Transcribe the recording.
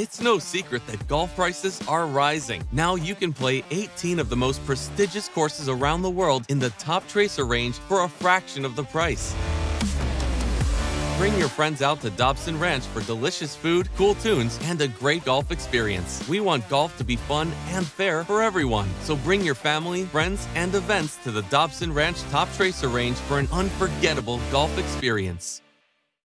It's no secret that golf prices are rising. Now you can play 18 of the most prestigious courses around the world in the top tracer range for a fraction of the price. Bring your friends out to Dobson Ranch for delicious food, cool tunes, and a great golf experience. We want golf to be fun and fair for everyone. So bring your family, friends, and events to the Dobson Ranch Top Tracer Range for an unforgettable golf experience.